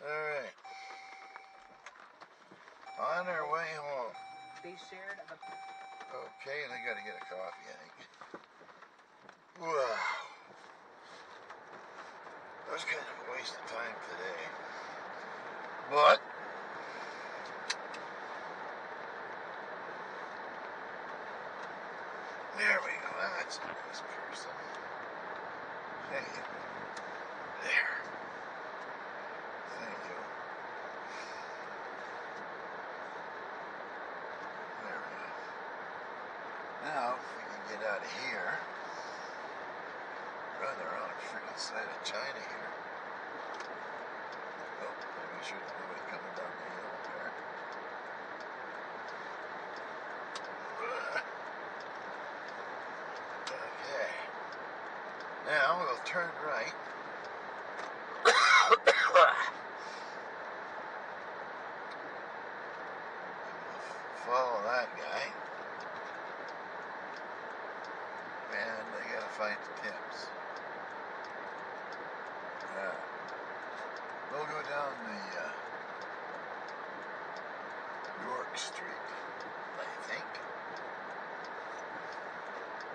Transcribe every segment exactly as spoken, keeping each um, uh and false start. Alright. On their way home. They shared a... Okay, they gotta get a coffee, I think. Wow. That was kind of a waste of time today. But there we go. That's a nice person. Thank you. There. Thank you. There we go. Now, if we can get out of here, run around the freaking side of China here. Oh, I'm not sure there's nobody coming down the hill there. Now we'll turn right. Follow that guy. And I gotta find the tips. Uh, we'll go down the uh, York Street, I think.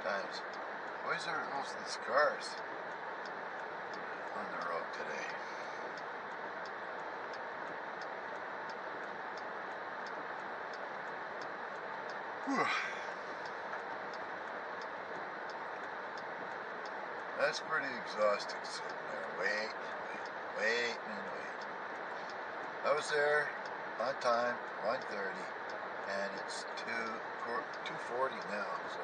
Times. Why is there most of these cars on the road today? Whew. That's pretty exhausting sitting there, waiting and waiting, waiting and waiting. I was there on time, one thirty, and it's two forty now, so...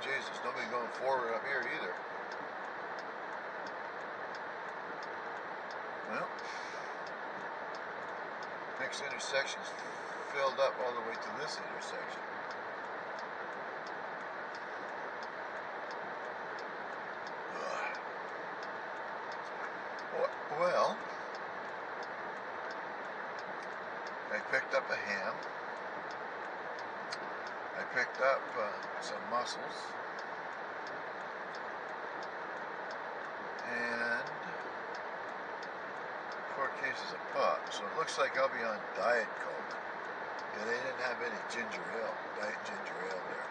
Jesus, nobody going forward up here either. Well, next intersection's filled up all the way to this intersection. Ugh. Well, I picked up a ham. I picked up uh, some mussels and four cases of pop. So it looks like I'll be on Diet Coke. Yeah, they didn't have any ginger ale, Diet Ginger Ale there,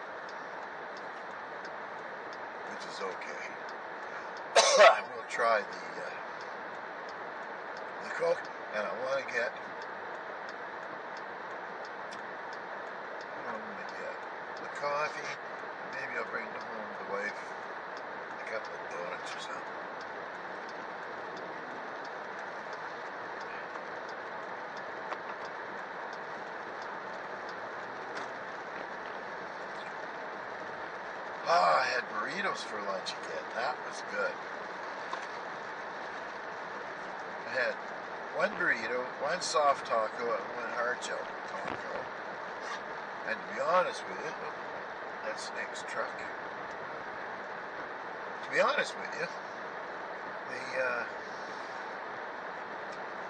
which is okay. I will try the uh, the Coke, and I want to get. Coffee, maybe I'll bring them home to the wife, a couple of donuts or something. Ah, I had burritos for lunch again, that was good. I had one burrito, one soft taco, and one hard shell taco. And to be honest with you, that snake's truck. To be honest with you, the uh,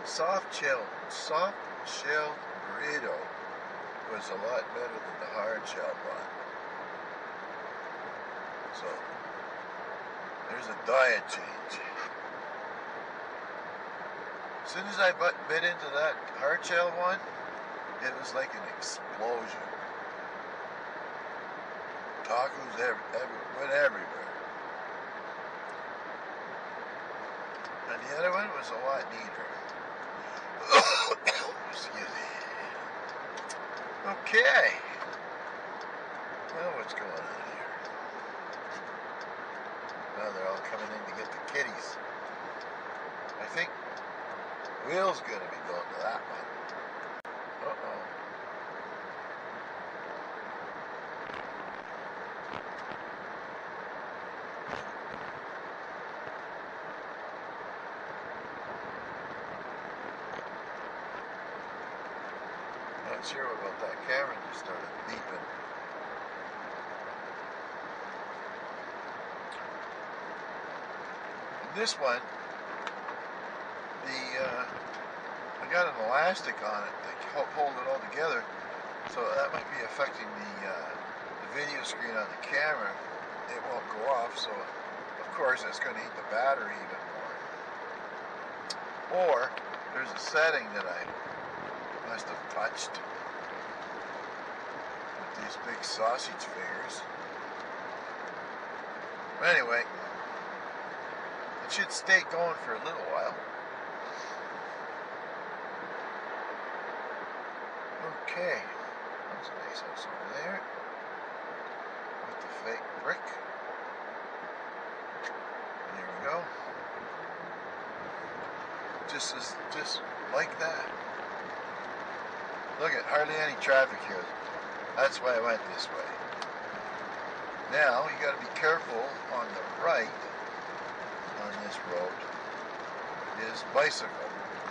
soft shell, soft shell burrito was a lot better than the hard shell one. So there's a diet change. As soon as I bit into that hard shell one, it was like an explosion. Tacos every, every, went everywhere. And the other one was a lot neater. Excuse me. Okay. Now what's going on here? Now they're all coming in to get the kitties. I think Will's going to be going to that one. Uh-oh. sure about that camera just started beeping. This one, the uh, I got an elastic on it to help hold it all together, so that might be affecting the, uh, the video screen on the camera. It won't go off, so of course it's going to eat the battery even more. Or there's a setting that I must have touched with these big sausage fingers. But anyway, it should stay going for a little while. Okay, that's a nice house over there with the fake brick. There we go. Just as, just like that. Look at hardly any traffic here. That's why I went this way. Now you got to be careful on the right on this road is bicycle.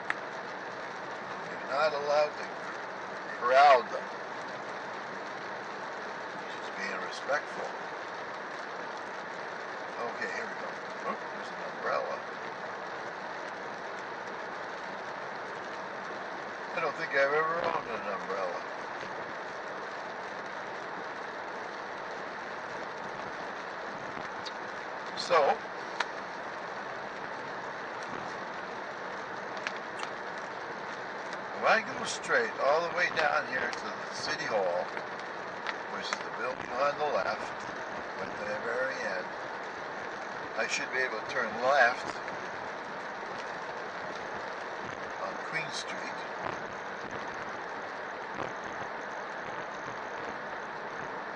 You're not allowed to crowd them. Just being respectful. Okay, here we go. Oh, there's an umbrella. I don't think I've ever owned an umbrella. So, if I go straight all the way down here to the City Hall, which is the building on the left, but at the very end, I should be able to turn left on Queen Street.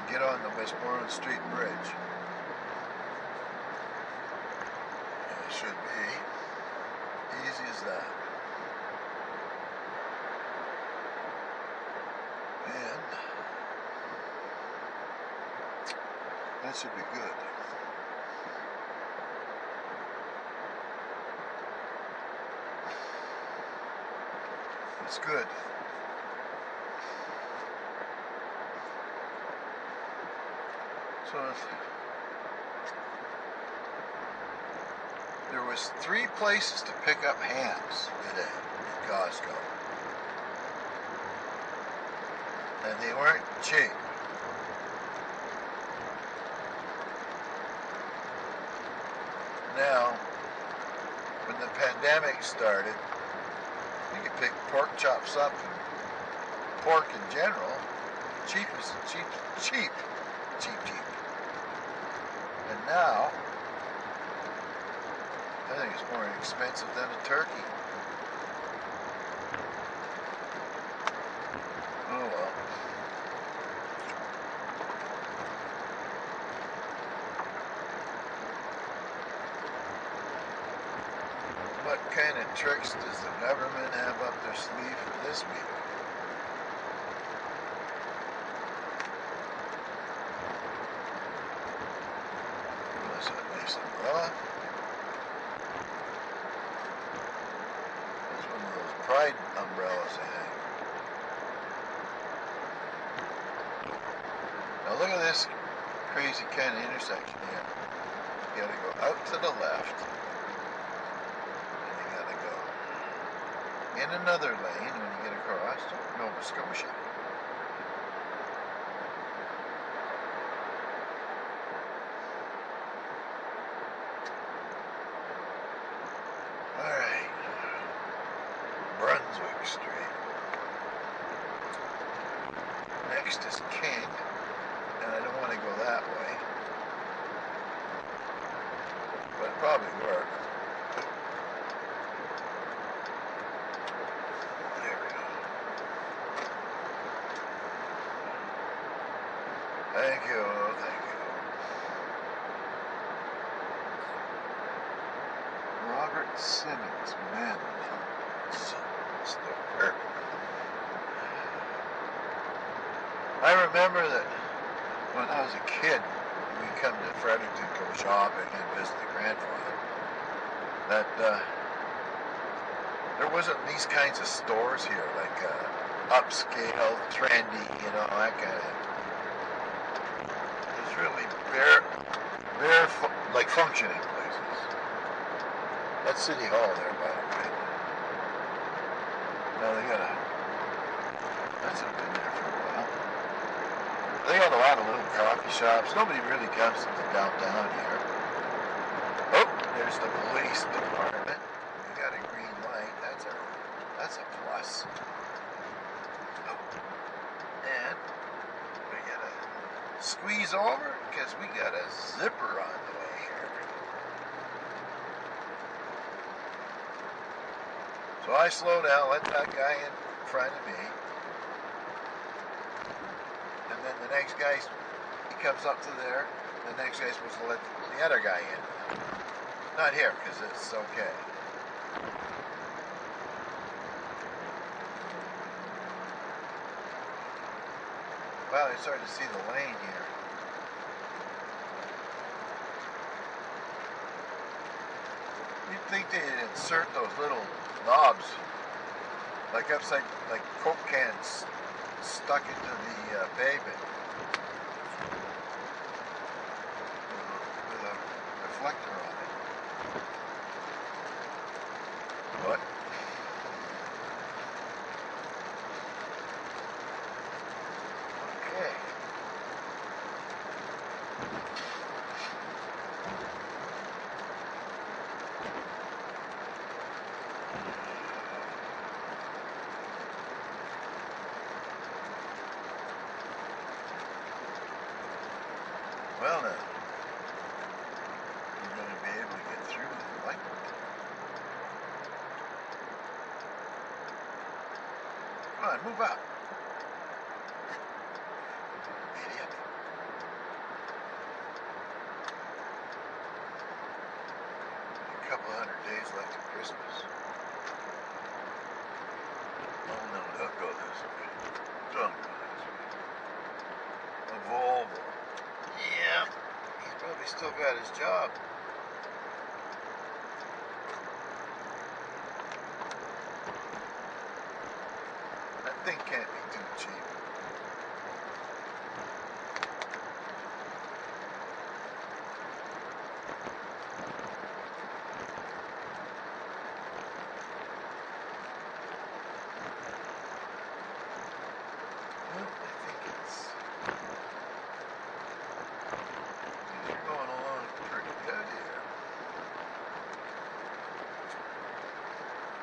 And get on the Westmoreland Street Bridge. And it should be easy as that. That should be good. It's good. So if there was three places to pick up hams today at Costco, and they weren't cheap. Now, when the pandemic started, you could pick pork chops up and pork in general. Cheap is cheap, cheap, cheap, cheap. And now, I think it's more expensive than a turkey. Oh well. What kind of tricks does the government have up their sleeve for this week? That's a nice umbrella. That's one of those pride umbrellas I have. Now look at this crazy kind of intersection here. You gotta go out to the left. In another lane when you get across to Nova Scotia. Alright. Brunswick Street. Next is King, and I don't want to go that way. But it'll probably work. Thank you, thank you. Robert Simmons, man. I remember that when I was a kid, we'd come to Fredericton, go shopping and visit the grandfather. That uh, there wasn't these kinds of stores here, like uh, upscale, trendy, you know, that kind of thing. There's really bare, bare, fu like functioning places. That's City Hall there, by the way. Now they got a, that's not been there for a while. They got a lot of little coffee shops. Nobody really comes to the downtown here. Oh, there's the police department. We got a green light. That's a, that's a plus. Squeeze over because we got a zipper on the way here. So I slow down, let that guy in front of me. And then the next guy, he comes up to there. The next guy's supposed to let the other guy in. Not here because it's okay. Wow, you're starting to see the lane here. You'd think they'd insert those little knobs, like upside, like Coke cans stuck into the uh, pavement. With a reflector on it. What? Well now, you're going to be able to get through with the light. Come on, move up. Idiot. A couple hundred days left to Christmas. Oh no, don't go this way. Don't go this way. A Volvo. Yeah, he's probably still got his job. That thing can't be too cheap.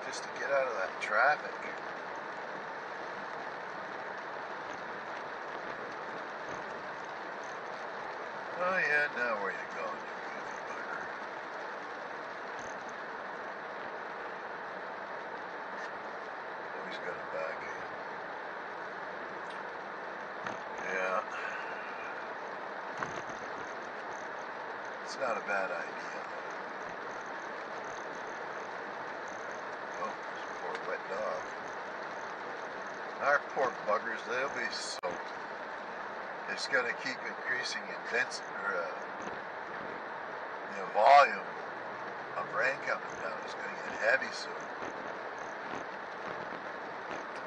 Just to get out of that traffic. Oh yeah, now where you going, you goofy bugger? Oh, he's got it back. Yeah. It's not a bad idea. Our poor buggers, they'll be soaked. It's going to keep increasing in density, or, uh, the volume of rain coming down. It's going to get heavy soon.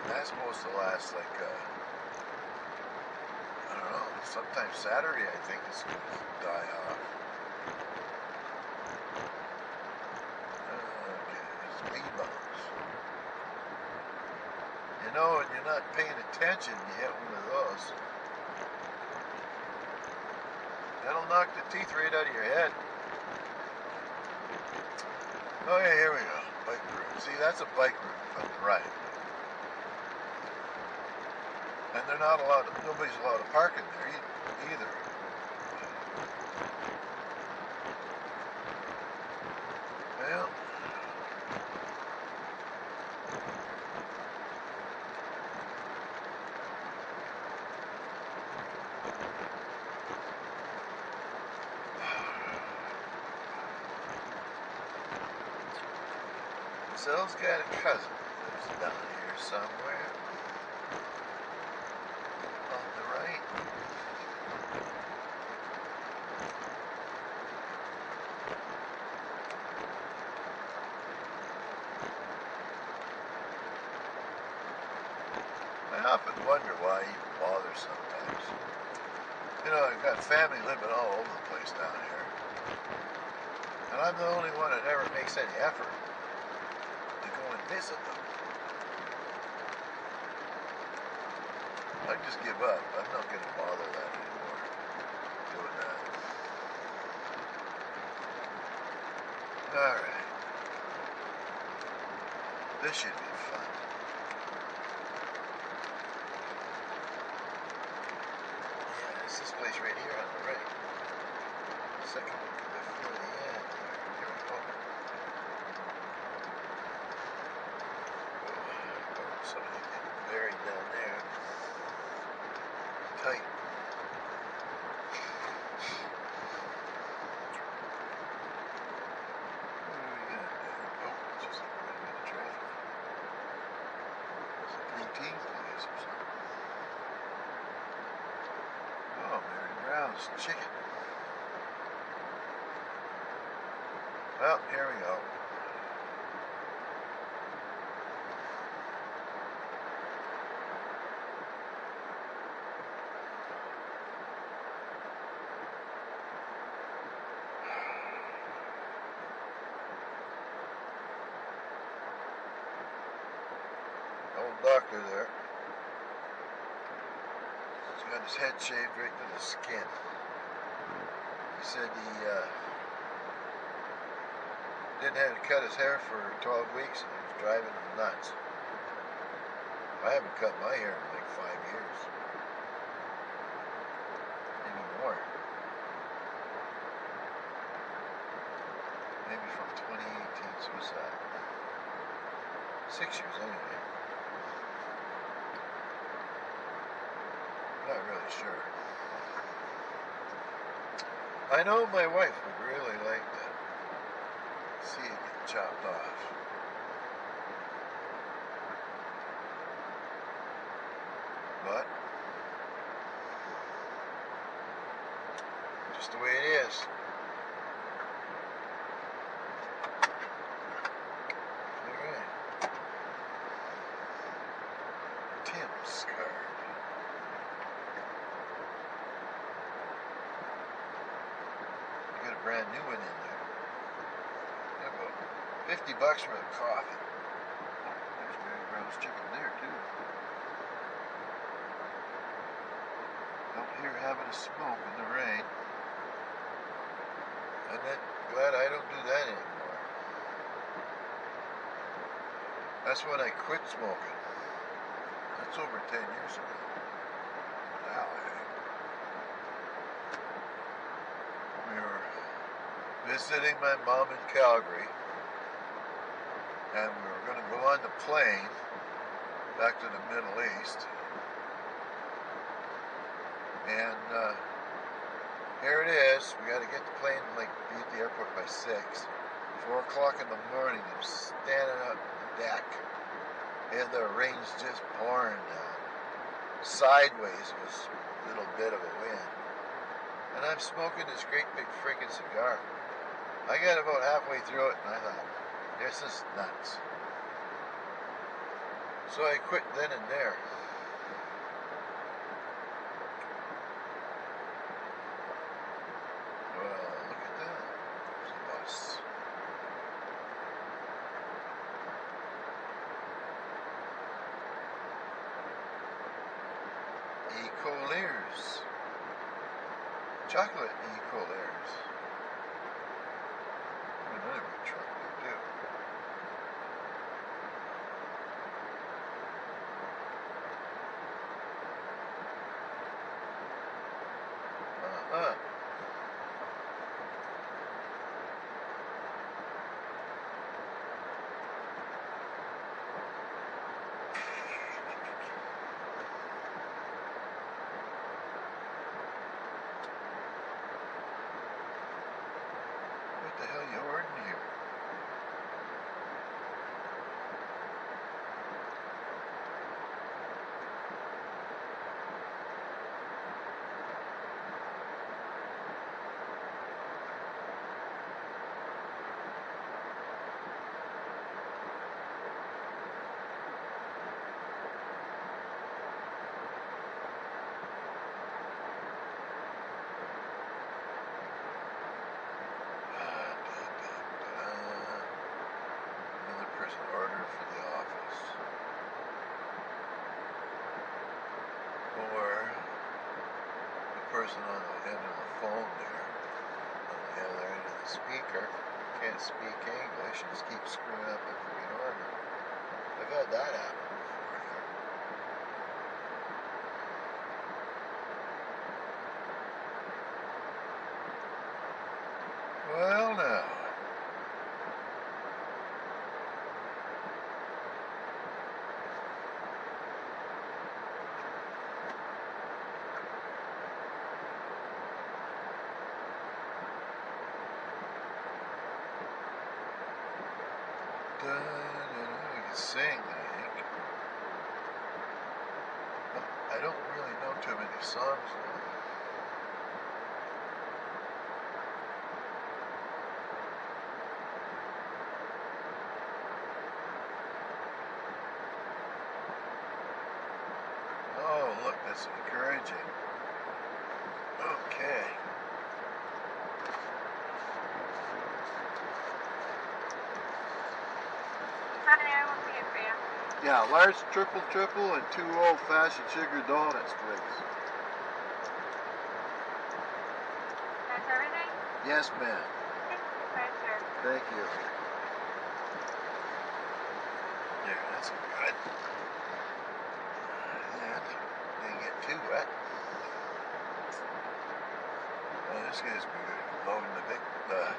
And that's supposed to last like, uh, I don't know, sometime Saturday I think it's going to die off. You know, and you're not paying attention, you hit one of those. That'll knock the teeth right out of your head. Oh yeah, here we go. Bike route. See, that's a bike route on the right. And they're not allowed to, nobody's allowed to park in there either. Well, Zell's got a cousin that lives down here somewhere. On the right. I stop and wonder why I even bother sometimes. You know, I've got family living all over the place down here. And I'm the only one that ever makes any effort to go and visit them. I just give up. I'm not going to bother that anymore, doing that. Alright. This should be fun. Yeah, it's this place right here on the right. Second one before the end. Here we go. Oh, somebody getting buried down there. Tight. Chicken. Well, here we go. Old doctor there. He's got his head shaved right to the skin. He said he uh, didn't have to cut his hair for twelve weeks and it was driving him nuts. I haven't cut my hair in like five years. Maybe more. Maybe from twenty eighteen suicide. Six years anyway. Not really sure. I know my wife would really like to see it get chopped off. But just the way it is. Alright. Tim Scar. Brand new one in there. About fifty bucks for a coffin. There's Mary Brown's chicken there, too. Out here having a smoke in the rain. I'm glad I don't do that anymore. That's when I quit smoking. That's over ten years ago. Now, we were visiting my mom in Calgary, and we were going to go on the plane back to the Middle East, and uh, here it is. We got to get the plane, like, be at the airport by six. Four o'clock in the morning, I'm standing up on the deck, and the rain's just pouring down. Sideways was a little bit of a wind, and I'm smoking this great big freaking cigar. I got about halfway through it and I thought, this is nuts. So I quit then and there. Well, look at that. There's a bus. E-Coleers. Chocolate E-Coleers. Another truck there too. Uh-huh. person on the end of the phone there, on the other end of the speaker, can't speak English and just keeps screwing up the freaking order. I've had that happen before here. Well, now. Sing, I think. But I don't really know too many songs now. Oh, look, that's encouraging. Okay. Yeah, large triple triple and two old fashioned sugar donuts, please. That's everything? Yes, ma'am. It's a pleasure. Thank you. Yeah, that's good. That didn't get too wet. Oh, this guy's been loading the big. Uh,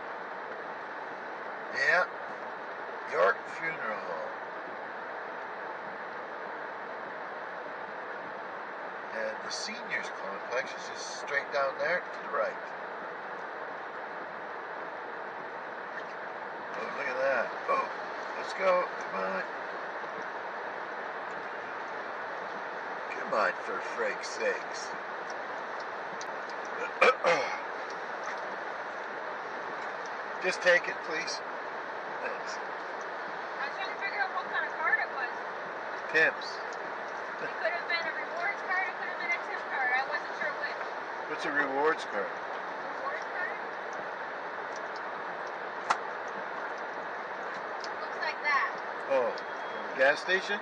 yeah, York Funeral Home. And the seniors complex is just straight down there to the right. Oh, look at that. Oh, let's go. Come on. Come on, for Frank's sakes. Just take it, please. Thanks. I was trying to figure out what kind of card it was. Tim's. It could have been a rewards card, it could have been a tip card. I wasn't sure which. What's a rewards card? Rewards card? Looks like that. Oh, gas station?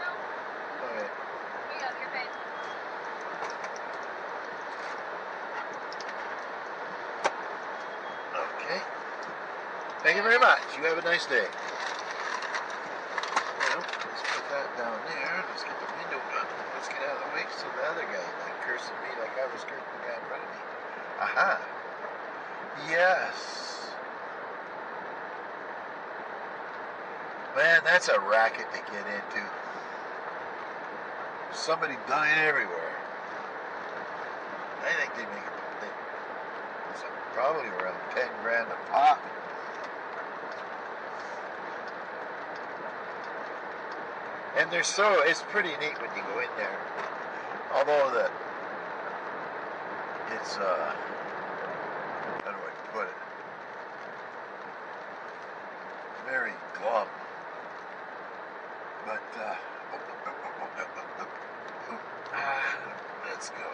No. Oh, yeah. Here you go, you're paid. Okay. Thank you very much. You have a nice day. Down there, let's get the window done. Let's get out of the way so the other guy like cursing me like I was cursing the guy in front of me. Aha! Yes! Man, that's a racket to get into. Somebody dying everywhere. I think they make they, it's probably around ten grand a pop. And they're so, it's pretty neat when you go in there. Although the, it's, uh, how do I put it? Very glum. But, uh, oh, oh, oh, oh, oh, oh, oh. Ah, let's go.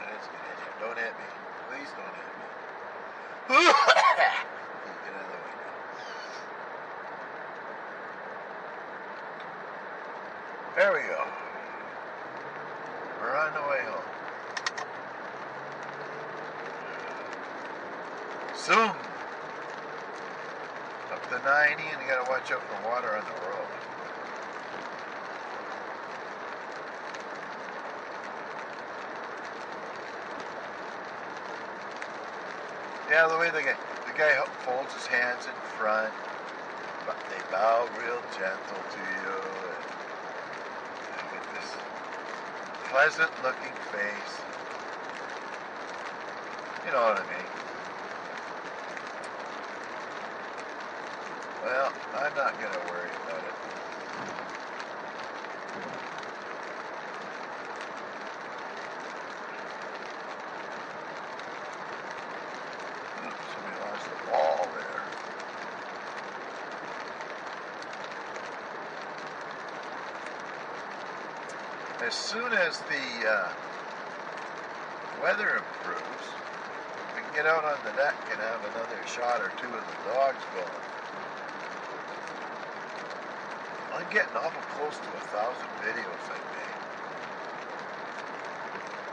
That's a good idea. Don't hit me. Please don't hit me. Get out of the way now. There we go. We're on the way home. Zoom! Up to ninety, and you gotta watch out for water on the road. Yeah, the way the guy, the guy folds his hands in front, but they bow real gentle to you. Pleasant looking face. You know what I mean. Well, I'm not going to worry about it. Somebody lost the ball there. As soon as the uh, weather improves, we can get out on the deck and have another shot or two of the dogs going. I'm getting awful close to a thousand videos I've made.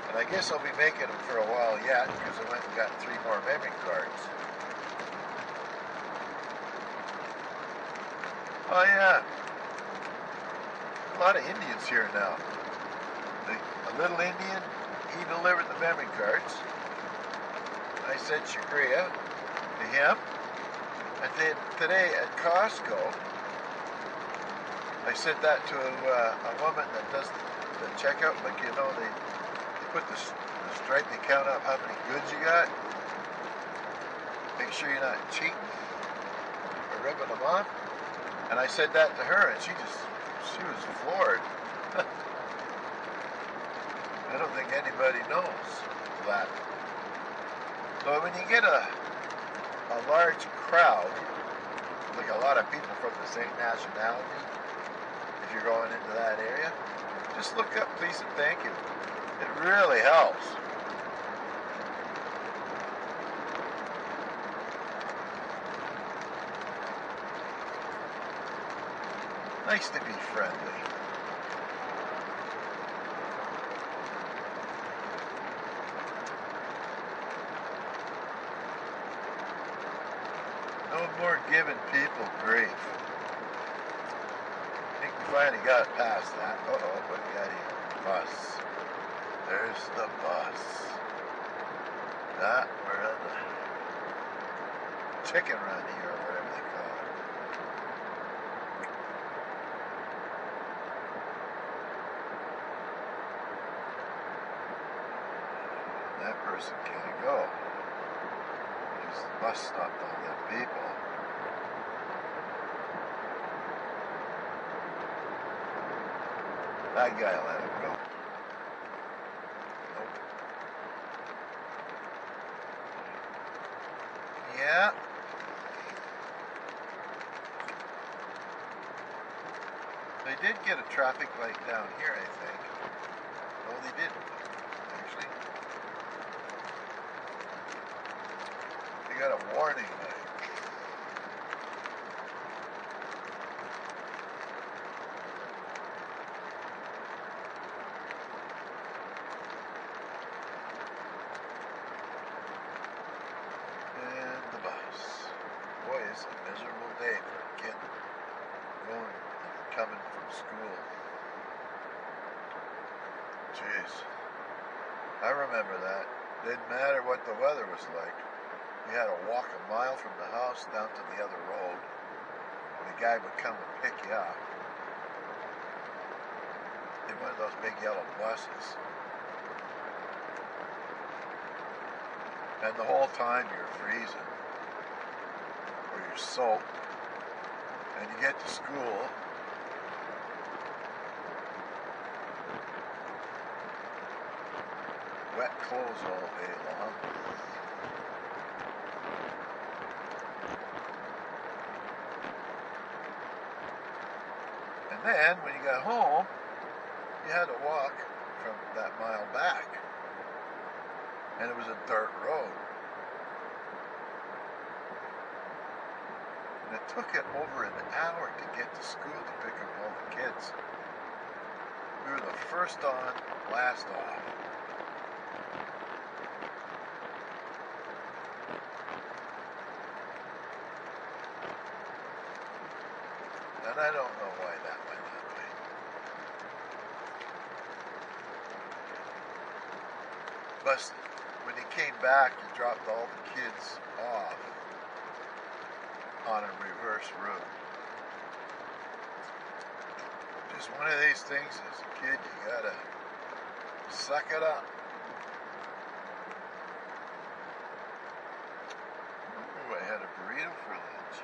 And I guess I'll be making them for a while yet, because I went and got three more memory cards. Oh yeah, a lot of Indians here now. The, a little Indian, he delivered the memory cards. I sent Shakria to him. And then today at Costco, I sent that to uh, a woman that does the, the checkout, like, you know, they put the, the stripe, they count up how many goods you got. Make sure you're not cheating or ripping them off. And I said that to her, and she just, she was floored. I don't think anybody knows that. But when you get a, a large crowd, like a lot of people from the same nationality, if you're going into that area, just look up please and thank you. It really helps. Nice to be friendly. More giving people grief. I think we finally got past that. Uh oh, but we got a bus. There's the bus. That, we're on the chicken run here, or whatever they call it. That person can't go. There's the bus stopped on them people. That guy let him go. Nope. Yeah. They did get a traffic light down here, I think. No, they didn't, actually. They got a warning light. Like, we had to walk a mile from the house down to the other road, and the guy would come and pick you up in one of those big yellow buses. And the whole time you're freezing, or you're soaked, and you get to school, wet clothes all day long. And then, when you got home, you had to walk from that mile back. And it was a dirt road. And it took it over an hour to get to school to pick up all the kids. We were the first on, last off. And I don't know why that went that way. But when he came back, he dropped all the kids off on a reverse route. Just one of these things as a kid, you gotta suck it up. Ooh, I had a burrito for lunch.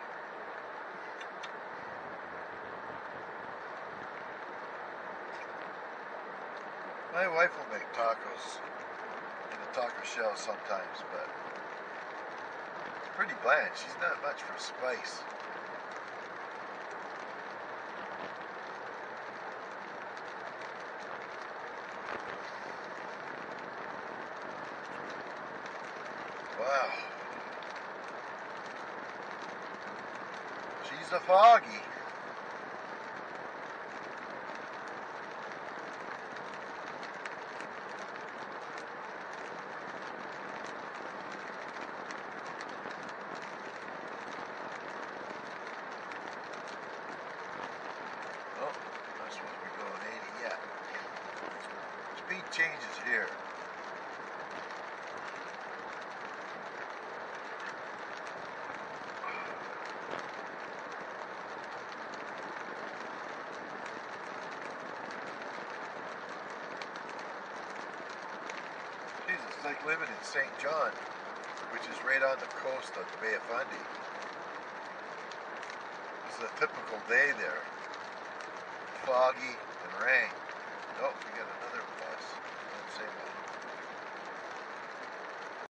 My wife will make tacos in the taco shell sometimes, but it's pretty bland. She's not much for spice. Wow. She's a foggy. changes here. Jesus, it's like living in Saint John, which is right on the coast of the Bay of Fundy. This is a typical day there. Foggy and rain. Oh, we got another